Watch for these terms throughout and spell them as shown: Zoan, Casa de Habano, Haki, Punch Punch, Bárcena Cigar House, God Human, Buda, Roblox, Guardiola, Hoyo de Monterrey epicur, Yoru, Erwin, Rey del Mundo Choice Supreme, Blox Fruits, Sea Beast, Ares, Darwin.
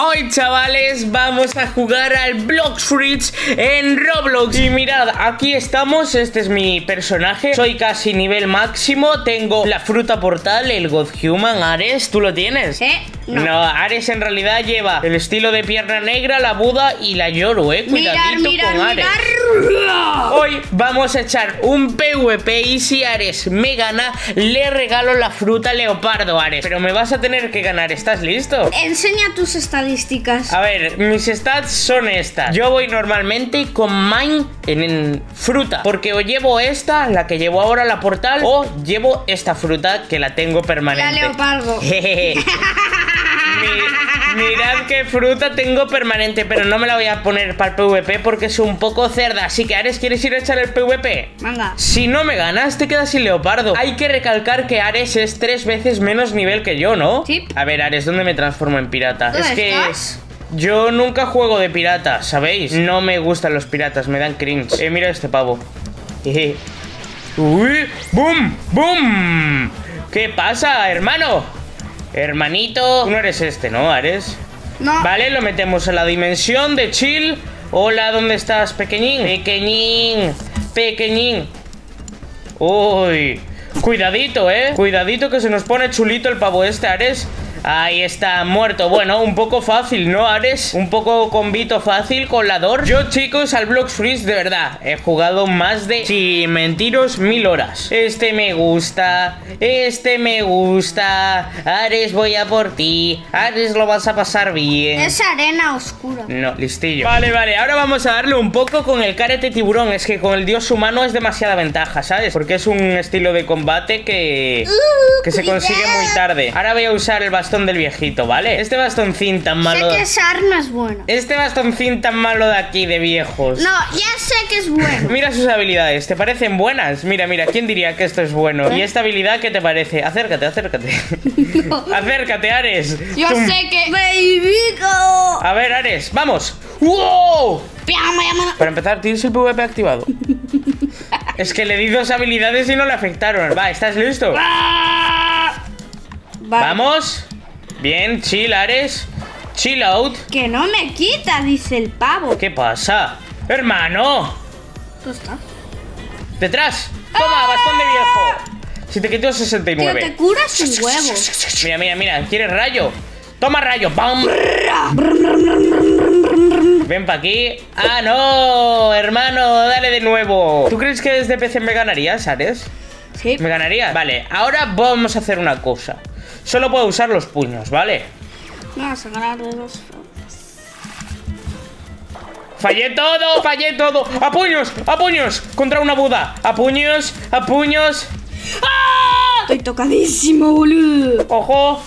Hoy, chavales, vamos a jugar al Blox Fruits en Roblox. Y mirad, aquí estamos. Este es mi personaje. Soy casi nivel máximo. Tengo la fruta portal, el God Human. Ares, ¿tú lo tienes? No, Ares en realidad lleva el estilo de pierna negra, la Buda y la Yoru, Cuidadito con Ares. Hoy vamos a echar un PvP y si Ares me gana, le regalo la fruta leopardo, Ares. Pero me vas a tener que ganar, ¿estás listo? Enseña tus estadísticas. A ver, mis stats son estas. Yo voy normalmente con mine en fruta, porque o llevo esta, la que llevo ahora, la portal, o llevo esta fruta que la tengo permanente. La leopardo. Mirad qué fruta tengo permanente, pero no me la voy a poner para el PvP porque es un poco cerda. Así que, Ares, ¿quieres ir a echar el PvP? Venga. Si no me ganas, te quedas sin leopardo. Hay que recalcar que Ares es 3 veces menos nivel que yo, ¿no? Sí. A ver, Ares, ¿dónde me transformo en pirata? Es que... yo nunca juego de pirata, ¿sabéis? No me gustan los piratas, me dan cringe. Mira este pavo. ¡Uy! ¡Bum! ¡Bum! ¿Qué pasa, hermano? Hermanito, tú no eres este, ¿no, Ares? No. Vale, lo metemos a la dimensión de chill. Hola, ¿dónde estás, pequeñín? Pequeñín, pequeñín. Uy, cuidadito, cuidadito que se nos pone chulito el pavo este, Ares. Ahí está, muerto. Bueno, un poco fácil, ¿no, Ares? Un poco combito fácil con la Dor. Yo, chicos, al Blox Fruits, de verdad, he jugado más de, sin mentiros, 1000 horas. Este me gusta, este me gusta. Ares, voy a por ti. Ares, lo vas a pasar bien. Es arena oscura. No, listillo. Vale, vale, ahora vamos a darle un poco con el carete tiburón. Es que con el dios humano es demasiada ventaja, ¿sabes? Porque es un estilo de combate que se consigue muy tarde. Ahora voy a usar el bastón del viejito, ¿vale? Este bastoncín tan malo... Sé que esa arma es buena. Este bastoncín tan malo de aquí, de viejos. No, ya sé que es bueno. Mira sus habilidades, ¿te parecen buenas? Mira, mira, ¿quién diría que esto es bueno? ¿Y esta habilidad qué te parece? Acércate, acércate. No. Acércate, Ares. Yo sé que... ¡Babyco! A ver, Ares, ¡vamos! ¡Wow! Para empezar, tienes el PvP activado. Es que le di 2 habilidades y no le afectaron. Va, ¿estás listo? Vale. ¡Vamos! Bien, chill, Ares. Chill out. Que no me quita, dice el pavo. ¿Qué pasa? ¡Hermano! ¿Dónde está? ¡Detrás! ¡Toma, bastón de viejo! Si te quito 69. Tío, te curas sin huevo. Mira, mira, mira. ¿Quieres rayo? ¡Toma rayo! ¡Pam! Ven pa' aquí. ¡Ah, no! Hermano, dale de nuevo. ¿Tú crees que desde PC me ganarías, Ares? Sí. ¿Me ganarías? Vale, ahora vamos a hacer una cosa. Solo puedo usar los puños, ¿vale? Vamos a ganar de 2 formas. ¡Fallé todo! ¡Fallé todo! ¡A puños! ¡A puños! Contra una Buda. ¡A puños! ¡A puños! ¡Ah! Estoy tocadísimo, boludo. ¡Ojo!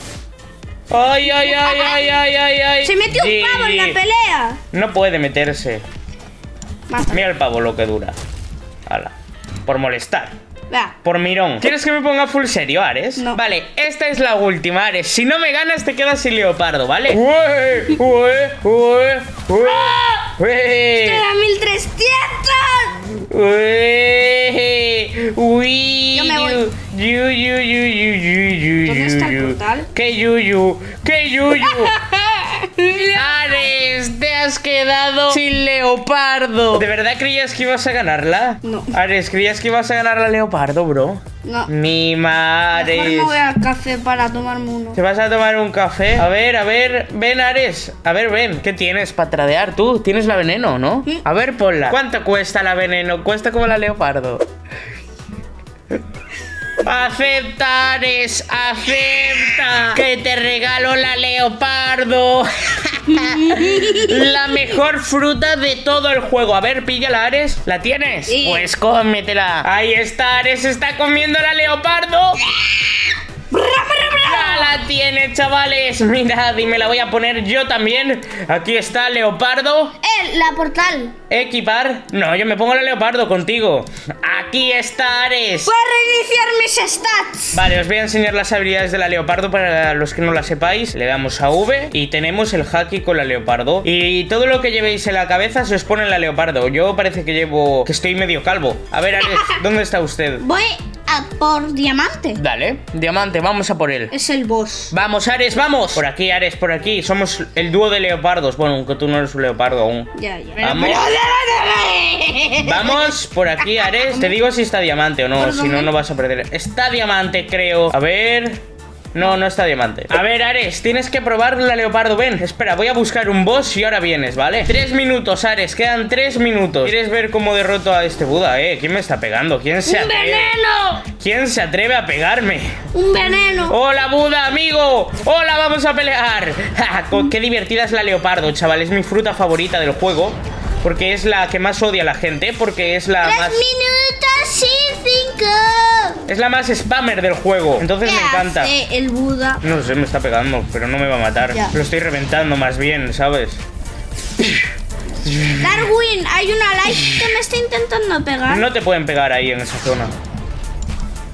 ¡Ay, ay, ay, ay, ay, ay, ay! ¡Se metió un pavo en la pelea! No puede meterse. Mata. Mira el pavo lo que dura. Hala. Por molestar. Por mirón. ¿Quieres que me ponga full serio, Ares? No. Vale, esta es la última, Ares. Si no me ganas, te quedas sin leopardo, ¿vale? ¡Ué! ¡Ué! ¡Ué! ¡Ué! ¡Ué! ¡Estoy a 1300! ¡Ué! ¡Uy! Yo me voy. ¿Dónde está el portal? ¡Qué yuyu! ¡Qué yuyu! Ares, te has quedado sin leopardo. ¿De verdad creías que ibas a ganarla? No. Ares, ¿creías que ibas a ganar la leopardo, bro? No. Mi madre. Mejor me voy al café para tomarme uno. ¿Te vas a tomar un café? A ver, ven, Ares. A ver, ven. ¿Qué tienes para tradear tú? Tienes la veneno, ¿no? ¿Mm? A ver, ponla. ¿Cuánto cuesta la veneno? Cuesta como la leopardo. Acepta, Ares, acepta. Que te regalo la leopardo. La mejor fruta de todo el juego. A ver, píllala, Ares. ¿La tienes? Sí. Pues cómetela. Ahí está, Ares está comiendo la leopardo. Ya la tiene, chavales. Mirad, y me la voy a poner yo también. Aquí está, leopardo. La portal. Equipar. No, yo me pongo la leopardo contigo. Aquí está, Ares. Voy a reiniciar mis stats. Vale, os voy a enseñar las habilidades de la leopardo para los que no la sepáis. Le damos a V y tenemos el haki con la leopardo. Y todo lo que llevéis en la cabeza se os pone en la leopardo. Yo parece que estoy medio calvo. A ver, Ares, ¿dónde está usted? Voy a por diamante. Dale, diamante, vamos a por él. Es el boss. Vamos, Ares, vamos. Por aquí, Ares, por aquí. Somos el dúo de leopardos. Bueno, aunque tú no eres un leopardo aún. Ya. Vamos. Vamos por aquí, Ares. Te digo si está diamante o no. Si no, no vas a perder. Está diamante, creo. A ver... No, no está diamante. A ver, Ares, tienes que probar la leopardo. Ven, espera, voy a buscar un boss y ahora vienes, ¿vale? 3 minutos, Ares, quedan 3 minutos. ¿Quieres ver cómo derroto a este Buda? ¿Quién me está pegando? ¿Quién se atreve? ¡Un veneno! ¿Quién se atreve a pegarme? ¡Un veneno! ¡Hola, Buda, amigo! ¡Hola, vamos a pelear! ¡Qué divertida es la leopardo, chaval! Es mi fruta favorita del juego, porque es la que más odia a la gente, porque es la más... Es la más spammer del juego. Entonces me encanta. El Buda. No sé, me está pegando, pero no me va a matar. Ya. Lo estoy reventando más bien, ¿sabes? Darwin, hay una light que me está intentando pegar. No te pueden pegar ahí en esa zona.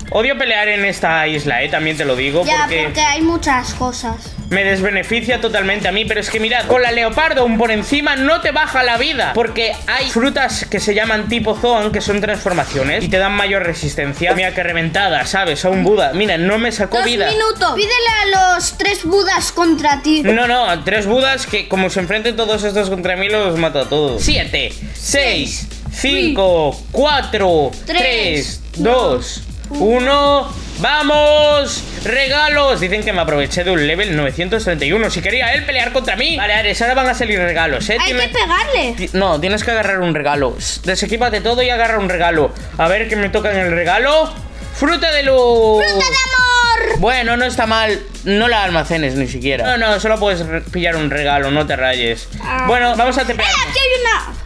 Odio pelear en esta isla, también te lo digo. Ya, porque hay muchas cosas. Me desbeneficia totalmente a mí, pero es que mirad, con la leopardo aún por encima no te baja la vida, porque hay frutas que se llaman tipo Zoan, que son transformaciones y te dan mayor resistencia. Mira que reventada, ¿sabes? A un Buda. Mira, no me sacó vida. 2 minutos. Pídele a los 3 Budas contra ti. No, 3 Budas que como se enfrenten todos estos contra mí los mato a todos. 7, 6, 5, 4, 3, 2, 1. ¡Vamos! ¡Regalos! Dicen que me aproveché de un level 931. Si quería él pelear contra mí. Vale, Ares, ahora van a salir regalos, ¿eh? Hay que pegarle. No, tienes que agarrar un regalo. Desequípate todo y agarra un regalo. A ver, que me toca en el regalo. ¡Fruta de luz! ¡Fruta de amor! Bueno, no está mal. No la almacenes ni siquiera. No, solo puedes pillar un regalo, no te rayes. Bueno, vamos a tepearnos. ¡Aquí hay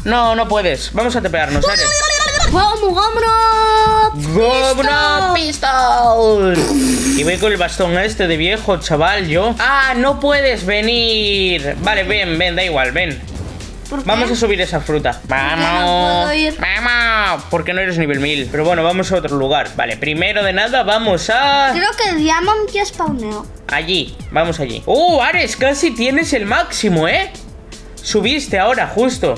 una! No puedes. Vamos a tepearnos, Ares. ¡Vamos, vámonos! ¡Pistol! Y voy con el bastón este de viejo, chaval, yo. ¡Ah, no puedes venir! Vale, ven, da igual, ven. Vamos a subir esa fruta. ¡Vamos! ¡Vamos! Porque no eres nivel 1000. Pero bueno, vamos a otro lugar. Vale, primero de nada vamos a... Creo que el Diamond ya spawneo. Allí, vamos allí. ¡Oh, Ares! Casi tienes el máximo, ¿eh? Subiste ahora, justo.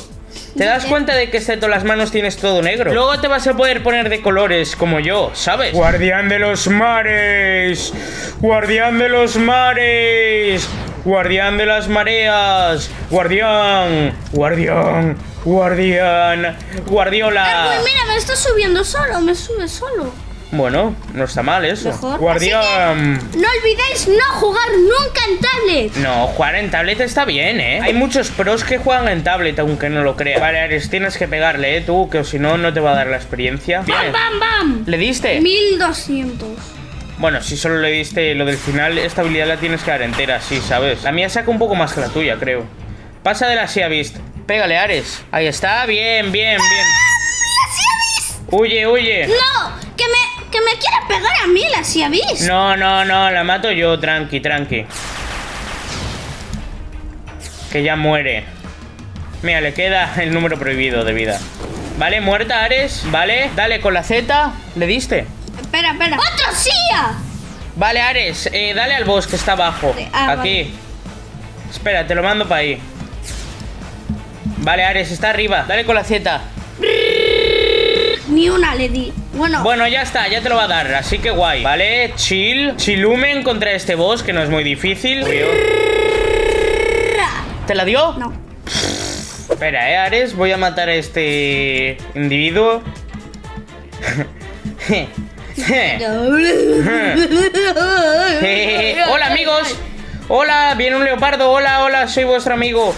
Te das cuenta de que excepto las manos tienes todo negro. Luego te vas a poder poner de colores como yo, ¿sabes? Guardián de los mares. Guardián de los mares. Guardián de las mareas. Guardián. Guardián. Guardián. Guardiola. Erwin, mira, me está subiendo solo. Me sube solo. Bueno, no está mal eso. Mejor. Guardián. No olvidéis no jugar nunca en tablet. No, jugar en tablet está bien, ¿eh? Hay muchos pros que juegan en tablet, aunque no lo creas. Vale, Ares, tienes que pegarle, tú, que si no, no te va a dar la experiencia. ¡Bam, bam, bam! ¿Le diste? 1200. Bueno, si solo le diste lo del final, esta habilidad la tienes que dar entera, sí, ¿sabes? La mía saca un poco más que la tuya, creo. Pasa de la Sea Beast. Pégale, Ares. Ahí está, bien. ¡La Sea Beast! Huye. ¡No! Que me quiere pegar a mí la Sea Beast. No, la mato yo, tranqui. Que ya muere. Mira, le queda el número prohibido de vida. Vale, muerta, Ares. Vale, dale con la Z. ¿Le diste? Espera. ¡Otro Sea! Vale, Ares, dale al boss que está abajo. Aquí. Vale. Espera, te lo mando para ahí. Vale, Ares, está arriba. Dale con la Z. Ni una le di. Bueno, ya está, ya te lo va a dar, así que guay. Vale, chill. Chilumen contra este boss, que no es muy difícil. ¿Te la dio? No. Espera, Ares, voy a matar a este individuo. Hola, amigos. Hola, viene un leopardo. Hola, soy vuestro amigo.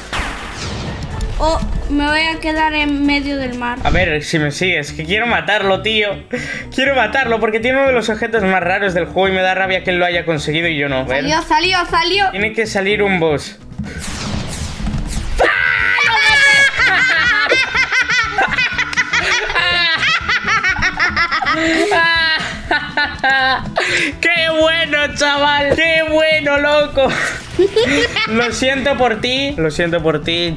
Oh. Me voy a quedar en medio del mar. A ver, si me sigues, que quiero matarlo, tío. Quiero matarlo porque tiene uno de los objetos más raros del juego y me da rabia que él lo haya conseguido y yo no. Salió. Tiene que salir un boss. ¡Qué bueno, chaval! ¡Qué bueno, loco! Lo siento por ti,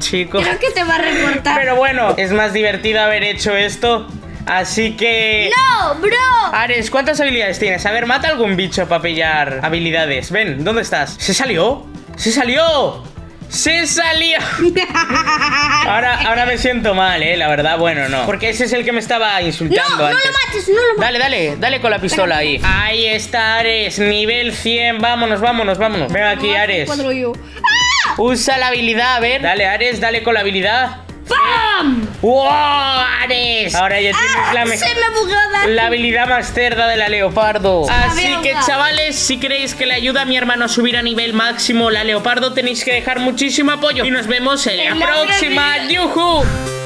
chico. Creo que te va a reportar. Pero bueno, es más divertido haber hecho esto. Así que... ¡No, bro! Ares, ¿cuántas habilidades tienes? A ver, mata algún bicho para pillar habilidades. Ven, ¿dónde estás? ¡Se salió! ¡Se salió! Ahora me siento mal, la verdad, bueno, no. Porque ese es el que me estaba insultando antes. No lo mates, no lo mates. Dale con la pistola ahí. Ahí está Ares, nivel 100. Vámonos. Ven aquí, Ares. Usa la habilidad, a ver. Dale, Ares, dale con la habilidad. ¡Pam! ¡Wow, Ares! Ahora ya tienes la habilidad más cerda de la leopardo. Así que, chavales, si creéis que le ayuda a mi hermano a subir a nivel máximo la leopardo, tenéis que dejar muchísimo apoyo. Y nos vemos en la próxima. ¡Yuhu!